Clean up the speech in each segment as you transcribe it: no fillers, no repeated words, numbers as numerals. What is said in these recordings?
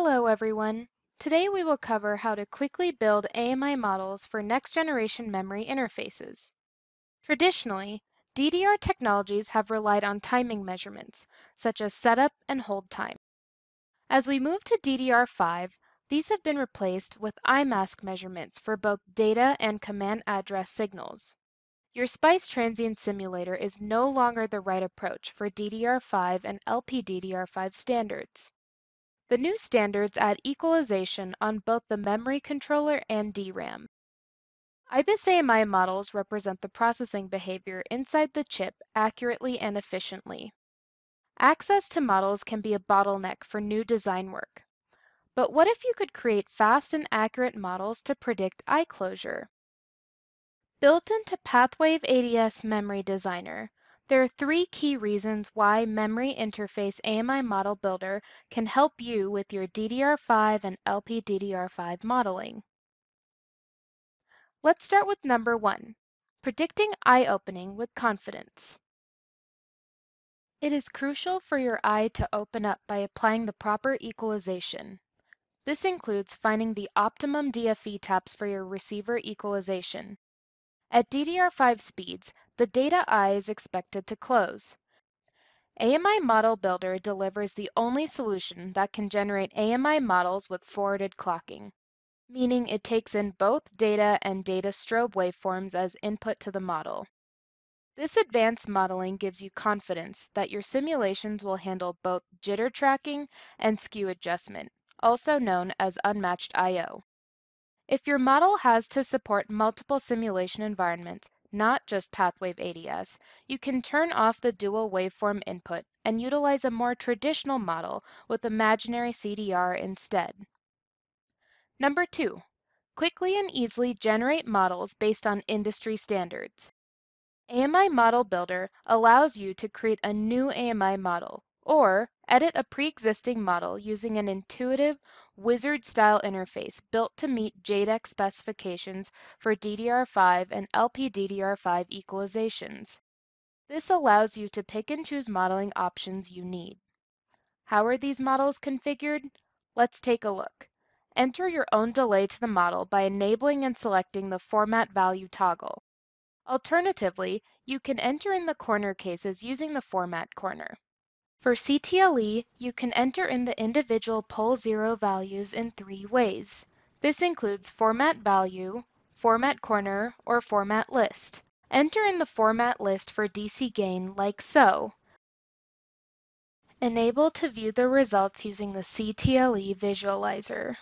Hello everyone. Today we will cover how to quickly build AMI models for next-generation memory interfaces. Traditionally, DDR technologies have relied on timing measurements, such as setup and hold time. As we move to DDR5, these have been replaced with IMASC measurements for both data and command address signals. Your SPICE transient simulator is no longer the right approach for DDR5 and LPDDR5 standards. The new standards add equalization on both the memory controller and DRAM. IBIS-AMI models represent the processing behavior inside the chip accurately and efficiently. Access to models can be a bottleneck for new design work. But what if you could create fast and accurate models to predict eye closure? Built into PathWave ADS Memory Designer, there are three key reasons why Memory Interface AMI Model Builder can help you with your DDR5 and LPDDR5 modeling. Let's start with number one, predicting eye opening with confidence. It is crucial for your eye to open up by applying the proper equalization. This includes finding the optimum DFE taps for your receiver equalization. At DDR5 speeds, the data eye is expected to close. AMI Model Builder delivers the only solution that can generate AMI models with forwarded clocking, meaning it takes in both data and data strobe waveforms as input to the model. This advanced modeling gives you confidence that your simulations will handle both jitter tracking and skew adjustment, also known as unmatched I/O. If your model has to support multiple simulation environments, not just PathWave ADS, you can turn off the dual waveform input and utilize a more traditional model with imaginary CDR instead. Number two, quickly and easily generate models based on industry standards. AMI Model Builder allows you to create a new AMI model or edit a pre-existing model using an intuitive wizard-style interface built to meet JEDEC specifications for DDR5 and LPDDR5 equalizations. This allows you to pick and choose modeling options you need. How are these models configured? Let's take a look. Enter your own delay to the model by enabling and selecting the Format Value toggle. Alternatively, you can enter in the corner cases using the Format corner. For CTLE, you can enter in the individual pole 0 values in three ways. This includes format value, format corner, or format list. Enter in the format list for DC gain like so. Enable to view the results using the CTLE visualizer.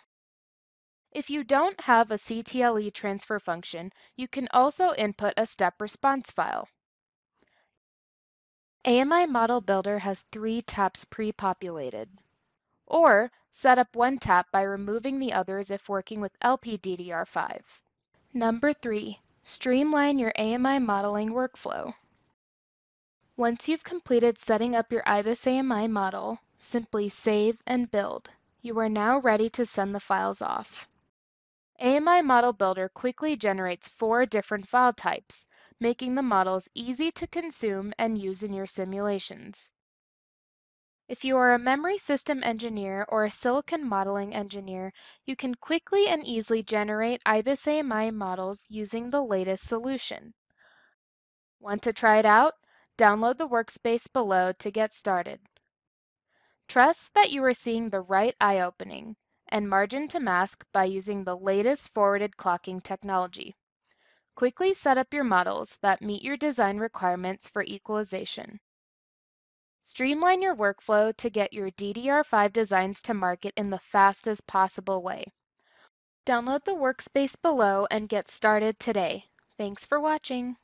If you don't have a CTLE transfer function, you can also input a step response file. AMI Model Builder has three taps pre-populated. Or set up one tap by removing the others if working with LPDDR5. Number three, streamline your AMI modeling workflow. Once you've completed setting up your IBIS-AMI model, simply save and build. You are now ready to send the files off. AMI Model Builder quickly generates four different file types, making the models easy to consume and use in your simulations. If you are a memory system engineer or a silicon modeling engineer, you can quickly and easily generate IBIS-AMI models using the latest solution. Want to try it out? Download the workspace below to get started. Trust that you are seeing the right eye opening and margin to mask by using the latest forwarded clocking technology. Quickly set up your models that meet your design requirements for equalization. Streamline your workflow to get your DDR5 designs to market in the fastest possible way. Download the workspace below and get started today. Thanks for watching.